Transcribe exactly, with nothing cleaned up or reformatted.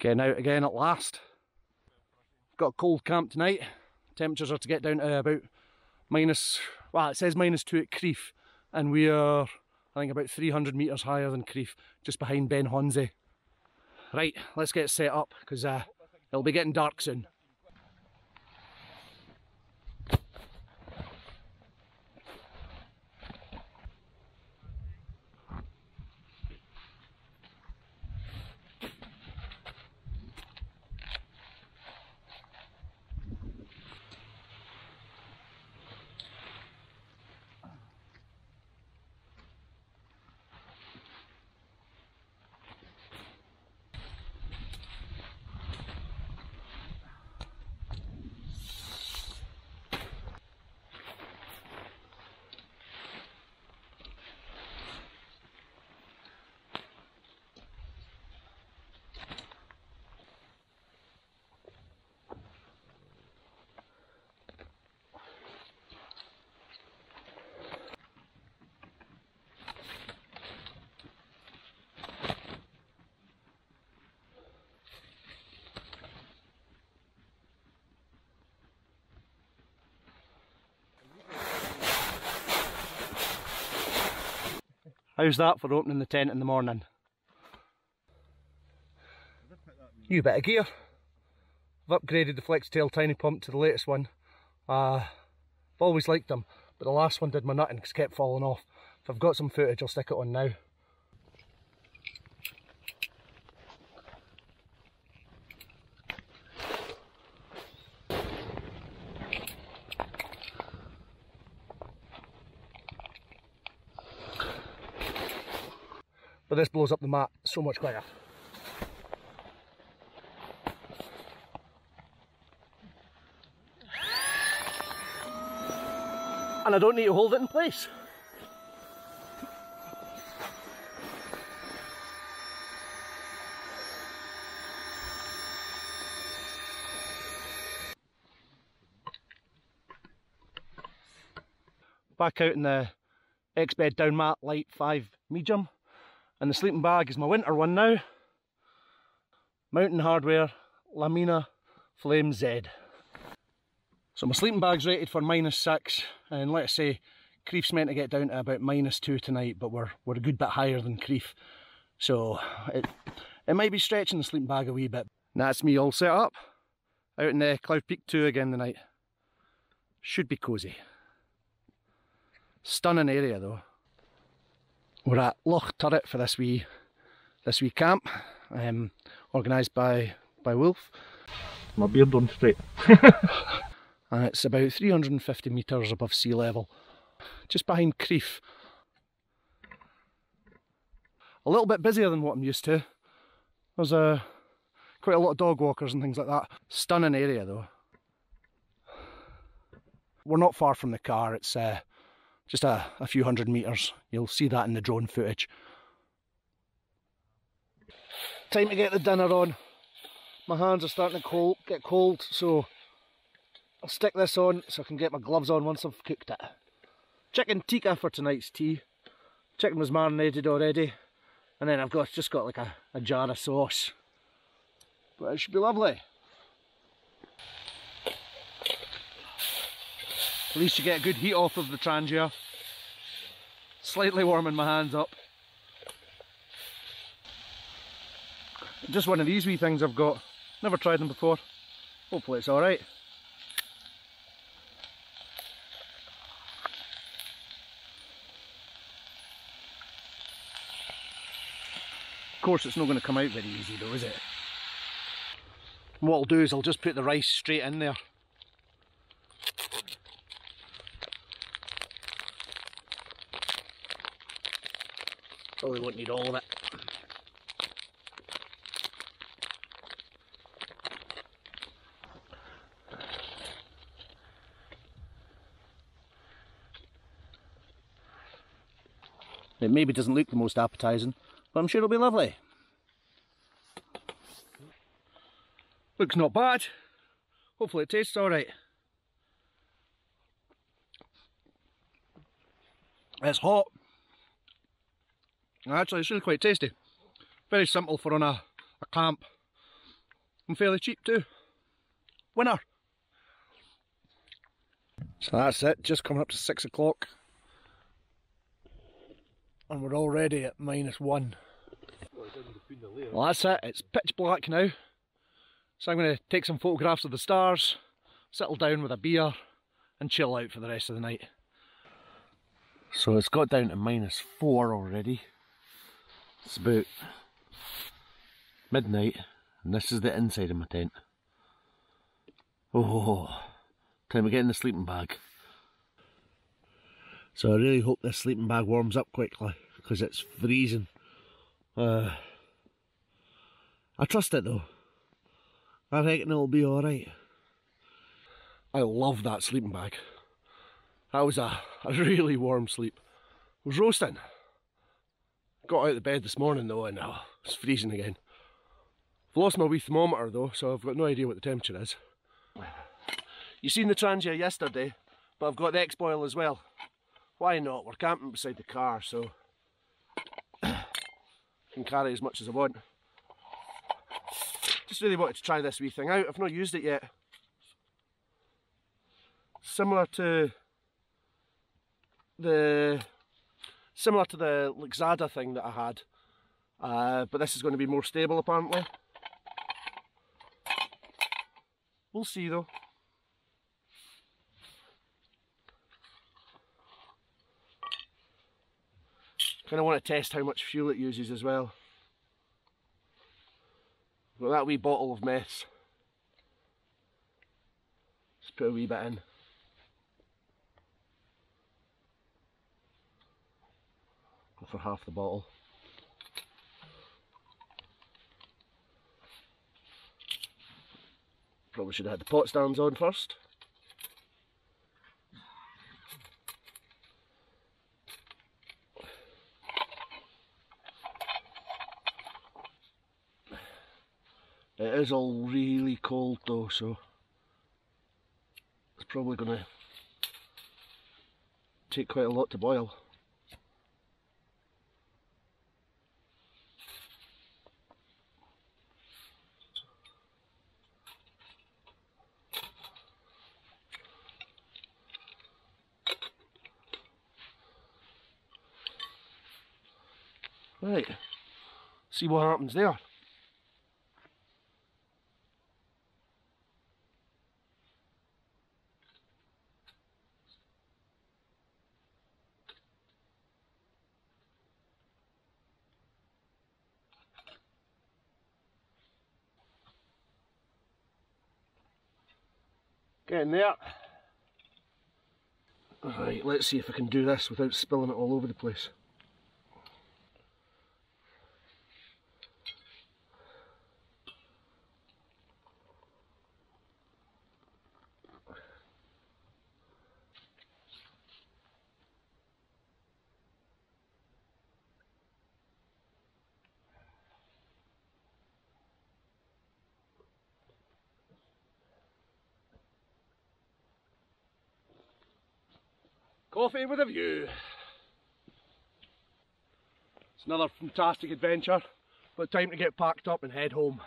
Getting out again at last. Got a cold camp tonight. Temperatures are to get down to about minus, well, it says minus two at Crieff, and we are, I think, about three hundred metres higher than Crieff, just behind Ben Honsey. Right, let's get set up, because uh, it'll be getting dark soon. How's that for opening the tent in the morning? New bit of gear. I've upgraded the Flextail Tiny Pump to the latest one. Uh, I've always liked them, but the last one did my nutting because it kept falling off. If I've got some footage, I'll stick it on now. But this blows up the mat so much quicker. And I don't need to hold it in place. Back out in the Exped Down Mat Light five Medium. And the sleeping bag is my winter one now. Mountain Hardware Lamina Flame Z. So my sleeping bag's rated for minus six, and let's say Crieff's meant to get down to about minus two tonight, but we're we're a good bit higher than Crieff, so it it might be stretching the sleeping bag a wee bit. And that's me all set up out in the Cloud Peak two again tonight. Should be cosy. Stunning area though. We're at Loch Turret for this wee, this wee camp, um, organised by, by Wolf. My beard on straight. And it's about three hundred and fifty metres above sea level, just behind Crieff. A little bit busier than what I'm used to. There's uh, quite a lot of dog walkers and things like that. Stunning area though. We're not far from the car, it's... Uh, Just a, a few hundred metres. You'll see that in the drone footage. Time to get the dinner on. My hands are starting to cold, get cold, so I'll stick this on so I can get my gloves on once I've cooked it. Chicken tikka for tonight's tea. Chicken was marinated already, and then I've got just got like a, a jar of sauce. But it should be lovely. At least you get a good heat off of the Trangia. Slightly warming my hands up. Just one of these wee things I've got. Never tried them before. Hopefully it's alright. Of course it's not going to come out very easy though, is it? What I'll do is I'll just put the rice straight in there. Probably won't need all of it. It maybe doesn't look the most appetising, but I'm sure it'll be lovely. Looks not bad. Hopefully it tastes alright. It's hot. Actually, it's really quite tasty. Very simple for on a, a camp. and fairly cheap too. Winner! So that's it, just coming up to six o'clock. And we're already at minus one. Well, that's it, it's pitch black now. So I'm going to take some photographs of the stars, settle down with a beer and chill out for the rest of the night. So it's got down to minus four already. It's about midnight and this is the inside of my tent. Oh, time to get in the sleeping bag. So I really hope this sleeping bag warms up quickly because it's freezing. Uh, I trust it though. I reckon it'll be alright. I love that sleeping bag. That was a, a really warm sleep. I was roasting. Got out of bed this morning though and oh, it's freezing again. I've lost my wee thermometer though, so I've got no idea what the temperature is. You seen the Trangia yesterday, but I've got the X-Boil as well. Why not? We're camping beside the car, so I can carry as much as I want. Just really wanted to try this wee thing out. I've not used it yet. Similar to the similar to the Luxada thing that I had, uh, but this is going to be more stable apparently. We'll see though. Kind of want to test how much fuel it uses as well. Got that wee bottle of mess. Just put a wee bit in. Go for half the bottle. Probably should have had the pot stands on first. It is all really cold though, so it's probably going to take quite a lot to boil. Right, see what happens there. Getting there. Alright, let's see if I can do this without spilling it all over the place. Coffee with a view. It's another fantastic adventure, but time to get packed up and head home.